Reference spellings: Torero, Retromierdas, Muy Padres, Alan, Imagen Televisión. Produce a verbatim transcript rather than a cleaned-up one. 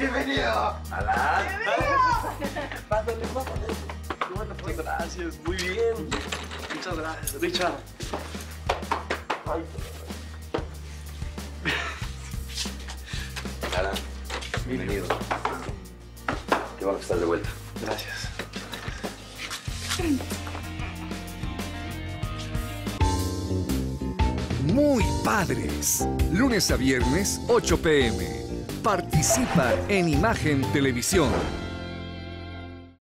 ¡Bienvenido! ¡Alan! ¡Bienvenido! Pásale, pásale. Muchas gracias, muy bien. Muchas gracias, Richard. Ay. Alan, bienvenido. Qué bueno que estás de vuelta. Gracias. Muy Padres. Lunes a viernes, ocho p m Participa en Imagen Televisión.